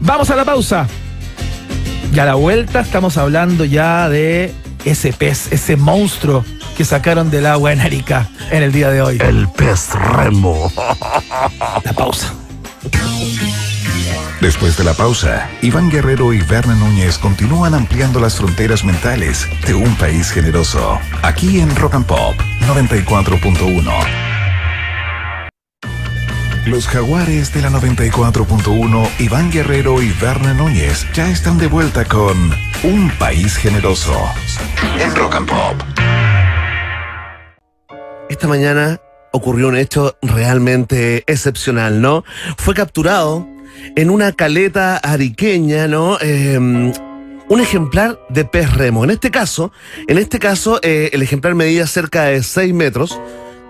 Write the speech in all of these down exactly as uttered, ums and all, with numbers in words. Vamos a la pausa. Y a la vuelta estamos hablando ya de ese pez, ese monstruo que sacaron del agua en Arica en el día de hoy. El pez remo. La pausa. Después de la pausa, Iván Guerrero y Werne Núñez continúan ampliando las fronteras mentales de un país generoso, aquí en Rock and Pop noventa y cuatro punto uno. Los jaguares de la noventa y cuatro punto uno, Iván Guerrero y Werne Núñez, ya están de vuelta con Un País Generoso en Rock and Pop. Esta mañana ocurrió un hecho realmente excepcional, ¿no? Fue capturado en una caleta ariqueña, ¿no? Eh, un ejemplar de pez remo. En este caso, en este caso eh, el ejemplar medía cerca de seis metros,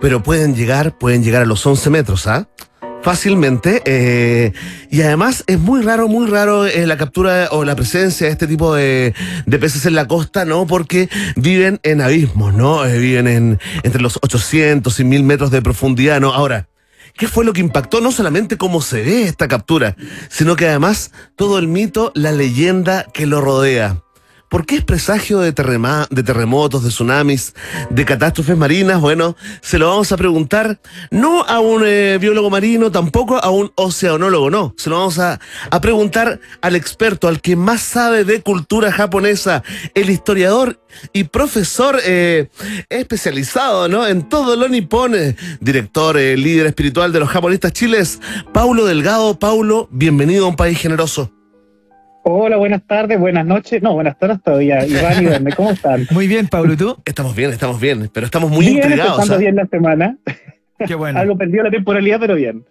pero pueden llegar, pueden llegar a los once metros, ¿ah? ¿eh? Fácilmente. Eh, y además es muy raro, muy raro eh, la captura o la presencia de este tipo de, de peces en la costa, ¿no? Porque viven en abismos, ¿no? Eh, viven en entre los ochocientos y mil metros de profundidad, ¿no? Ahora, ¿qué fue lo que impactó? No solamente cómo se ve esta captura, sino que además todo el mito, la leyenda que lo rodea. ¿Por qué es presagio de, terrema, de terremotos, de tsunamis, de catástrofes marinas? Bueno, se lo vamos a preguntar no a un eh, biólogo marino, tampoco a un oceanólogo, no. Se lo vamos a, a preguntar al experto, al que más sabe de cultura japonesa, el historiador y profesor eh, especializado, ¿no?, en todo lo nipón, eh, director, eh, líder espiritual de los japonistas chiles, Paulo Delgado. Paulo, bienvenido a Un País Generoso. Hola, buenas tardes, buenas noches. No, buenas tardes todavía, Iván y Werne, ¿cómo están? Muy bien, Paulo, ¿y tú? Estamos bien, estamos bien, pero estamos muy bien, intrigados. Estamos bien la semana. Qué bueno. Algo perdido la temporalidad, pero bien.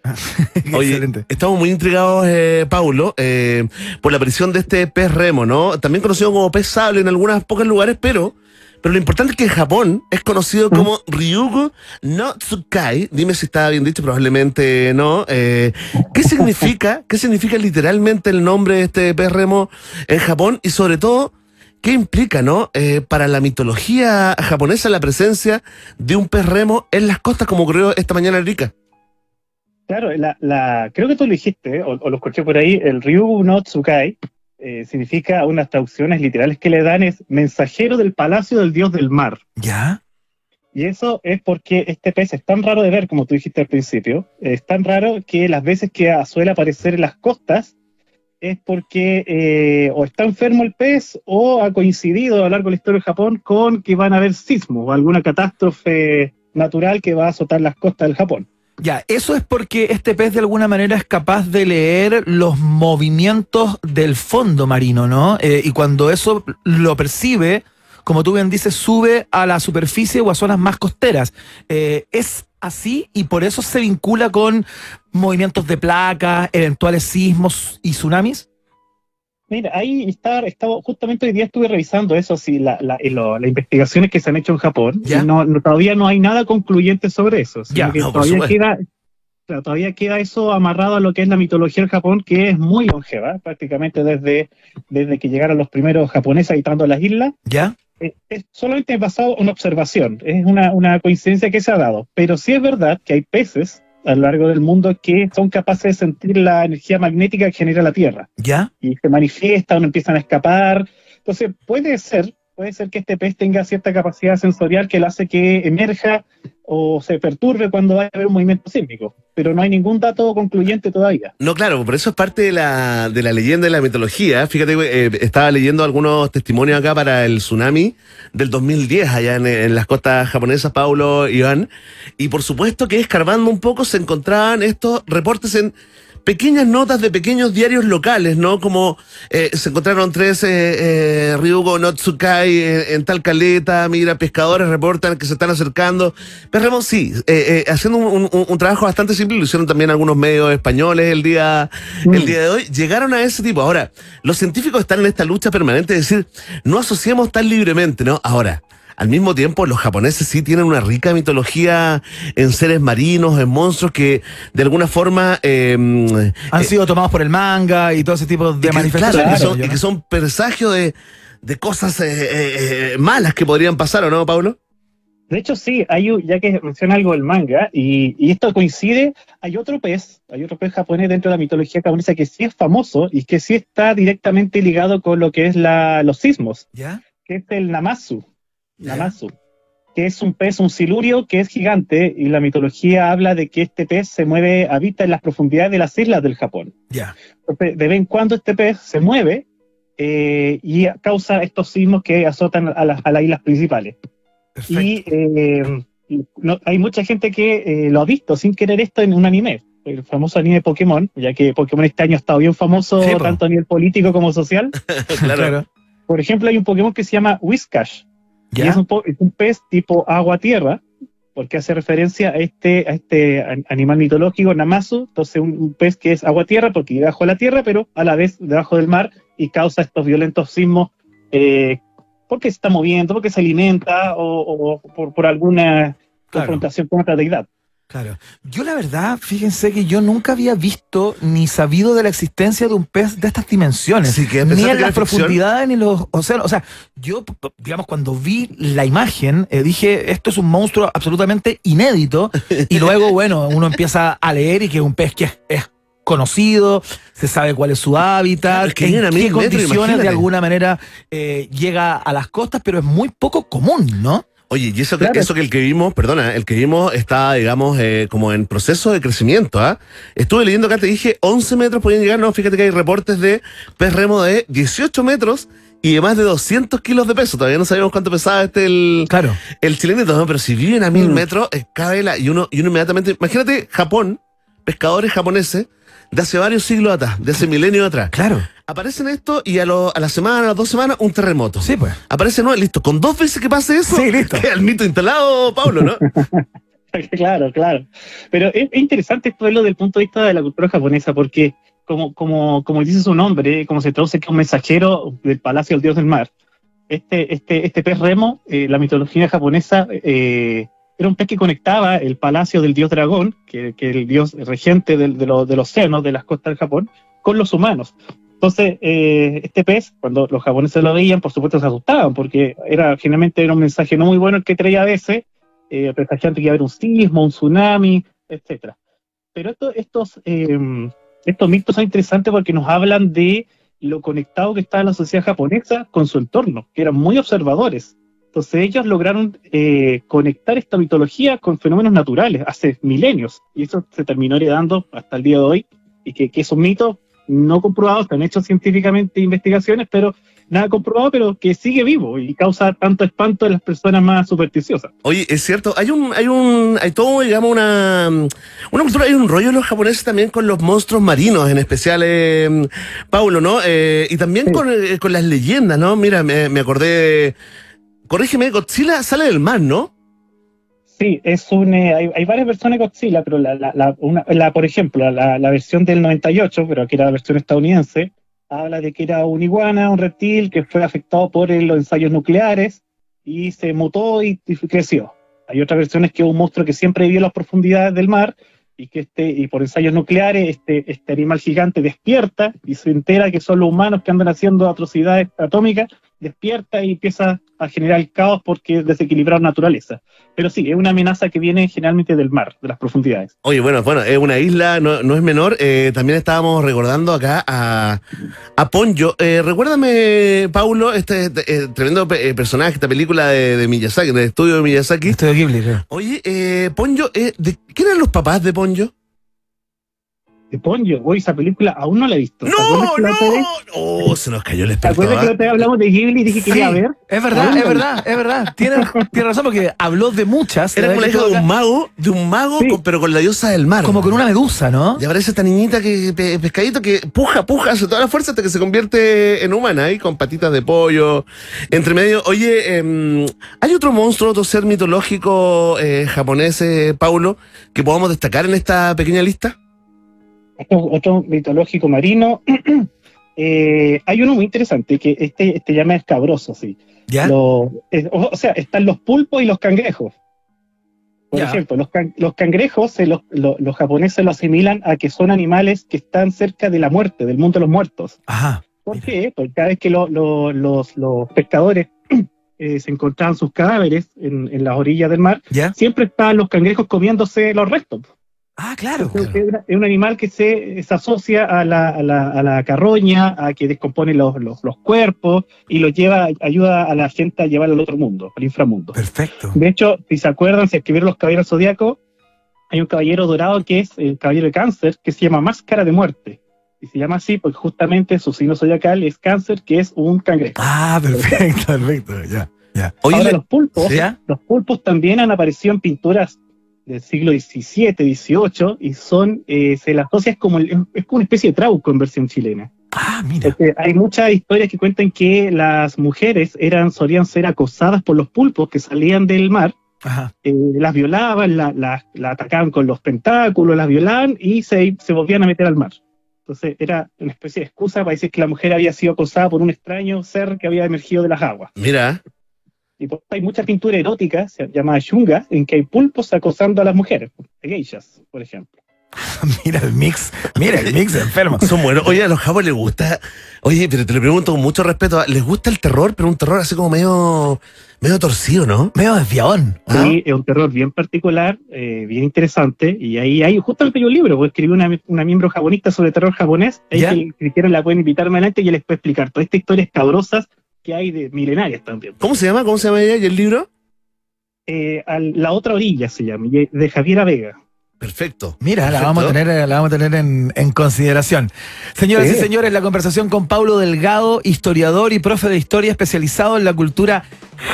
Oye, excelente. Estamos muy intrigados, eh, Paulo, eh, por la aparición de este pez remo, ¿no? También conocido como pez sable en algunos pocos lugares, pero, pero lo importante es que en Japón es conocido como Ryugu no Tsukai. Dime si está bien dicho, probablemente no. Eh, ¿Qué significa, qué significa literalmente el nombre de este pez remo en Japón? Y sobre todo, ¿qué implica, no, eh, para la mitología japonesa la presencia de un pez remo en las costas, como ocurrió esta mañana en Arica? Claro, la, la, creo que tú lo dijiste, ¿eh? o, o lo escuché por ahí, el Ryugu no Tsukai eh, significa, unas traducciones literales que le dan es mensajero del palacio del dios del mar. ¿Ya? Y eso es porque este pez es tan raro de ver, como tú dijiste al principio, es tan raro que las veces que suele aparecer en las costas, es porque eh, o está enfermo el pez o ha coincidido a lo largo de la historia de Japón con que van a haber sismos o alguna catástrofe natural que va a azotar las costas del Japón. Ya, eso es porque este pez de alguna manera es capaz de leer los movimientos del fondo marino, ¿no? Eh, y cuando eso lo percibe, como tú bien dices, sube a la superficie o a zonas más costeras. Eh, es así, y por eso se vincula con movimientos de placas, eventuales sismos y tsunamis. Mira, ahí está, estaba, justamente hoy día estuve revisando eso, sí, la, la, lo, las investigaciones que se han hecho en Japón, y no, no, todavía no hay nada concluyente sobre eso, sino ya, que no, todavía, queda, claro, todavía queda eso amarrado a lo que es la mitología del Japón, que es muy longeva, prácticamente desde, desde que llegaron los primeros japoneses habitando las islas. Ya. Eh, es solamente basado en una observación, es una, una coincidencia que se ha dado, pero sí es verdad que hay peces a lo largo del mundo que son capaces de sentir la energía magnética que genera la Tierra. ¿Ya? Y se manifiestan, empiezan a escapar. Entonces puede ser, puede ser que este pez tenga cierta capacidad sensorial que le hace que emerja o se perturbe cuando va a haber un movimiento sísmico, pero no hay ningún dato concluyente todavía. No, claro, por eso es parte de la, de la leyenda y la mitología. Fíjate, eh, estaba leyendo algunos testimonios acá para el tsunami del dos mil diez allá en, en las costas japonesas, Paulo, Iván, y por supuesto que escarbando un poco se encontraban estos reportes en pequeñas notas de pequeños diarios locales, ¿no? Como eh, se encontraron tres eh, eh, Ryugu no Tsukai en, en tal caleta, mira, pescadores reportan que se están acercando. Pero Remo, sí, eh, eh, haciendo un, un, un trabajo bastante simple, lo hicieron también algunos medios españoles el día, sí. el día de hoy, llegaron a ese tipo. Ahora, los científicos están en esta lucha permanente, es decir, no asociamos tan libremente, ¿no? Ahora, al mismo tiempo, los japoneses sí tienen una rica mitología en seres marinos, en monstruos que de alguna forma eh, han eh, sido tomados por el manga y todo ese tipo de manifestaciones. Claro, y que son presagios de, de cosas eh, eh, malas que podrían pasar, ¿o no, Paulo? De hecho, sí, hay un, ya que menciona algo del manga, y, y esto coincide, hay otro pez, hay otro pez japonés dentro de la mitología japonesa que sí es famoso y que sí está directamente ligado con lo que es la, los sismos, ¿ya? Que es el Namazu, ¿ya? Namazu, que es un pez, un silurio que es gigante, y la mitología habla de que este pez se mueve, habita en las profundidades de las islas del Japón. ¿Ya? De vez en cuando este pez se mueve eh, y causa estos sismos que azotan a, la, a las islas principales. Perfecto. Y eh, no, hay mucha gente que eh, lo ha visto sin querer esto en un anime, el famoso anime Pokémon, ya que Pokémon este año ha estado bien famoso, sí, tanto a nivel político como social. Claro. Por ejemplo, hay un Pokémon que se llama Whiscash, y es un, es un pez tipo agua-tierra, porque hace referencia a este, a este animal mitológico, Namazu, entonces un, un pez que es agua-tierra porque vive bajo la tierra, pero a la vez debajo del mar, y causa estos violentos sismos, eh, porque se está moviendo, porque se alimenta o, o, o por, por alguna confrontación, claro, con otra deidad. Claro. Yo la verdad, fíjense que yo nunca había visto ni sabido de la existencia de un pez de estas dimensiones, sí, que ni en las profundidades ni en los océanos. O sea, yo, digamos, cuando vi la imagen, eh, dije, esto es un monstruo absolutamente inédito, y luego, bueno, uno empieza a leer y que es un pez que es, es conocido, se sabe cuál es su hábitat, que en qué condiciones, metro, de alguna manera eh, llega a las costas, pero es muy poco común, ¿no? Oye, y eso, claro, que, eso que el que vimos, perdona, el que vimos está, digamos, eh, como en proceso de crecimiento, ¿ah? ¿eh? Estuve leyendo acá, te dije, once metros podían llegar, no, fíjate que hay reportes de pez remo de dieciocho metros y de más de doscientos kilos de peso, todavía no sabíamos cuánto pesaba este, el... Claro. El chilenito, ¿no? Pero si viven a mil mm. metros, es cadela, y uno, y uno inmediatamente... Imagínate Japón, pescadores japoneses, de hace varios siglos atrás, de hace milenios atrás. Claro. Aparecen esto y a, lo, a la semana, a las dos semanas, un terremoto. Sí, pues. Aparece, ¿no? Listo. Con dos veces que pase eso, sí, listo. El mito instalado, Pablo, ¿no? Claro, claro. Pero es, es interesante esto verlo desde el punto de vista de la cultura japonesa, porque como, como, como dice su nombre, como se traduce que un mensajero del palacio del dios del mar, este, este, este pez remo, eh, la mitología japonesa... Eh, era un pez que conectaba el palacio del dios dragón, que es el dios regente del, de lo, del océano, de las costas del Japón, con los humanos. Entonces, eh, este pez, cuando los japoneses lo veían, por supuesto se asustaban, porque era, generalmente era un mensaje no muy bueno el que traía a veces, eh, presagiando que iba a haber un sismo, un tsunami, etcétera. Pero esto, estos, eh, estos mitos son interesantes porque nos hablan de lo conectado que estaba la sociedad japonesa con su entorno, que eran muy observadores. Entonces ellos lograron eh, conectar esta mitología con fenómenos naturales hace milenios, y eso se terminó heredando hasta el día de hoy, y que, que esos mitos no comprobados, se han hecho científicamente investigaciones, pero nada comprobado, pero que sigue vivo y causa tanto espanto a las personas más supersticiosas. Oye, es cierto, hay un, hay un, hay todo, digamos, una, una cultura, hay un rollo de los japoneses también con los monstruos marinos, en especial, eh, Paulo, ¿no? Eh, y también sí, con, eh, con las leyendas, ¿no? Mira, me, me acordé de... Corrígeme, Godzilla sale del mar, ¿no? Sí, es un, eh, hay, hay varias versiones de Godzilla, pero la, la, la, una, la por ejemplo, la, la versión del noventa y ocho, pero que era la versión estadounidense, habla de que era un iguana, un reptil que fue afectado por eh, los ensayos nucleares y se mutó y, y creció. Hay otras versiones que es un monstruo que siempre vivió en las profundidades del mar y que este, y por ensayos nucleares este, este animal gigante despierta y se entera que son los humanos que andan haciendo atrocidades atómicas, despierta y empieza a generar caos porque desequilibrar naturaleza. Pero sí, es una amenaza que viene generalmente del mar, de las profundidades. Oye, bueno, bueno, es una isla, no, no es menor. Eh, también estábamos recordando acá a, a Ponyo. Eh, recuérdame, Paulo, este, este eh, tremendo pe personaje, esta película de, de Miyazaki, del estudio de Miyazaki. Estudio Ghibli, creo. Oye, eh, Ponyo, eh, ¿de quién eran los papás de Ponyo? De Ponyo, hoy esa película aún no la he visto. ¡No, no! ¡Oh, se nos cayó el experto! ¿Te acuerdas que hablamos de Ghibli y dije que quería ver? Es verdad, es verdad, es verdad. Tiene, tiene razón porque habló de muchas. Era como la hija de un mago, de un mago, sí, con, pero con la diosa del mar. Como con una medusa, ¿no? Y aparece esta niñita que pe, pescadito que puja, puja, hace toda la fuerza hasta que se convierte en humana, ahí, ¿eh? Con patitas de pollo, entre medio. Oye, eh, ¿hay otro monstruo, otro ser mitológico eh, japonés, eh, Paulo, que podamos destacar en esta pequeña lista? Otro, otro mitológico marino. eh, hay uno muy interesante que este, este llama escabroso, sí. ¿Ya? Lo, es, o, o sea, están los pulpos y los cangrejos. Por ¿Ya? ejemplo, los, can, los cangrejos, se los, los, los japoneses lo asimilan a que son animales que están cerca de la muerte, del mundo de los muertos. Ajá. ¿Por mira. qué? Porque cada vez que lo, lo, los, los pescadores eh, se encontraban sus cadáveres en, en las orillas del mar, ¿ya? Siempre estaban los cangrejos comiéndose los restos. Ah, claro. Es, claro. es un animal que se, se asocia a la, a, la, a la carroña, a que descompone los, los, los cuerpos y los lleva, ayuda a la gente a llevar al otro mundo, al inframundo. Perfecto. De hecho, si se acuerdan, si escribieron los Caballeros Zodíacos, hay un caballero dorado que es el caballero de cáncer, que se llama Máscara de Muerte. Y se llama así porque justamente su signo zodiacal es cáncer, que es un cangrejo. Ah, perfecto, perfecto, ya, ya. Ahora le... los pulpos, ¿ya? Los pulpos también han aparecido en pinturas del siglo diecisiete, dieciocho, y son, eh, se las asocian como, es como una especie de trauco en versión chilena. Ah, mira. Porque hay muchas historias que cuentan que las mujeres eran, solían ser acosadas por los pulpos que salían del mar. Ajá. Eh, las violaban, la, la, la atacaban con los tentáculos, las violaban y se, se volvían a meter al mar. Entonces era una especie de excusa para decir que la mujer había sido acosada por un extraño ser que había emergido de las aguas. Mira. Y por, hay mucha pintura erótica, se llama Shunga, en que hay pulpos acosando a las mujeres, geishas, por ejemplo. Mira el mix, mira el mix enfermo. Son buenos. Oye, a los japoneses les gusta. Oye, pero te lo pregunto con mucho respeto, ¿les gusta el terror? Pero un terror así como medio, medio torcido, ¿no? Medio desviadón. ¿Ah? Sí, es un terror bien particular, eh, bien interesante. Y ahí hay justamente hay un libro, porque escribí una, una miembro japonista sobre terror japonés. Ahí si quieren la pueden invitarme adelante y yo les puedo explicar todas estas historias cabrosas que hay de milenarias también. ¿Cómo se llama? ¿Cómo se llama ella y el libro? Eh, al, La Otra Orilla se llama, de Javiera Vega. Perfecto. Mira, perfecto. La vamos a tener, la vamos a tener en, en consideración. Señoras sí. y señores, la conversación con Paulo Delgado, historiador y profe de historia especializado en la cultura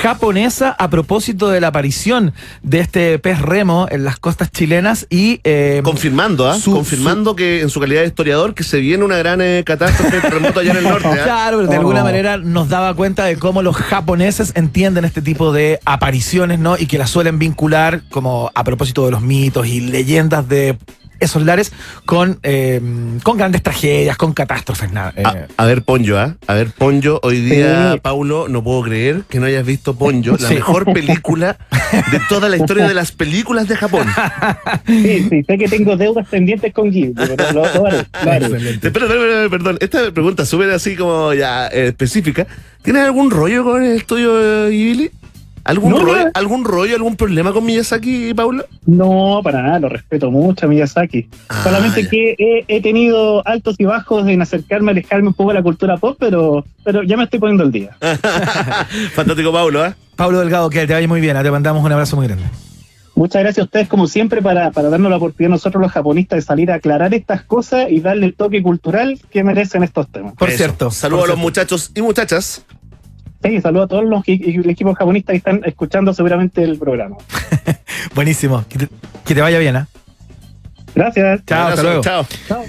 japonesa, a propósito de la aparición de este pez remo en las costas chilenas y... Eh, confirmando, ¿ah? ¿eh? Confirmando su... que en su calidad de historiador que se viene una gran eh, catástrofe terremoto allá en el norte. ¿eh? Claro, pero de oh. alguna manera nos daba cuenta de cómo los japoneses entienden este tipo de apariciones, ¿no? Y que las suelen vincular como a propósito de los mitos y leyendas de... esos lares con, eh, con grandes tragedias, con catástrofes, nada. Eh. A, a ver, Ponyo, ¿ah? ¿eh? A ver, Ponyo, hoy día, sí. Paulo, no puedo creer que no hayas visto Ponyo, la sí. mejor película de toda la historia de las películas de Japón. Sí, sí, sé que tengo deudas pendientes con Ghibli, pero lo, lo haré, lo haré. Espera, perdón, perdón, esta pregunta súper así como ya eh, específica. ¿Tienes algún rollo con el estudio Ghibli? ¿Algún, no, rollo, ¿Algún rollo, algún problema con Miyazaki, Paulo? No, para nada, lo respeto mucho a Miyazaki. Ah, Solamente ya. que he, he tenido altos y bajos en acercarme, alejarme un poco de la cultura pop, pero, pero ya me estoy poniendo al día. Fantástico, Paulo, ¿eh? Paulo Delgado, que te vaya muy bien, te mandamos un abrazo muy grande. Muchas gracias a ustedes, como siempre, para, para darnos la oportunidad nosotros los japonistas de salir a aclarar estas cosas y darle el toque cultural que merecen estos temas. Por Eso. cierto. Saludos a los muchachos y muchachas. Sí, saludo a todos los el equipo japonista que están escuchando seguramente el programa. Buenísimo, que te, que te vaya bien, ¿eh? Gracias. Chao, hasta luego. Chao. Chao.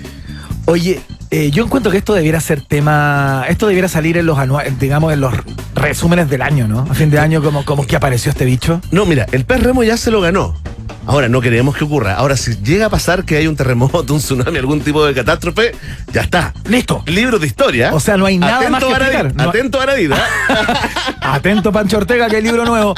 Oye, eh, yo encuentro que esto debiera ser tema, esto debiera salir en los anuales, digamos, en los resúmenes del año, ¿no? A fin de año, como, como que apareció este bicho. No, mira, el pez remo ya se lo ganó. Ahora, no queremos que ocurra. Ahora, si llega a pasar que hay un terremoto, un tsunami, algún tipo de catástrofe, ya está. Listo. Libro de historia. O sea, no hay nada Atento más que explicar. No. Atento a Aradida. Atento Pancho Ortega, que hay libro nuevo.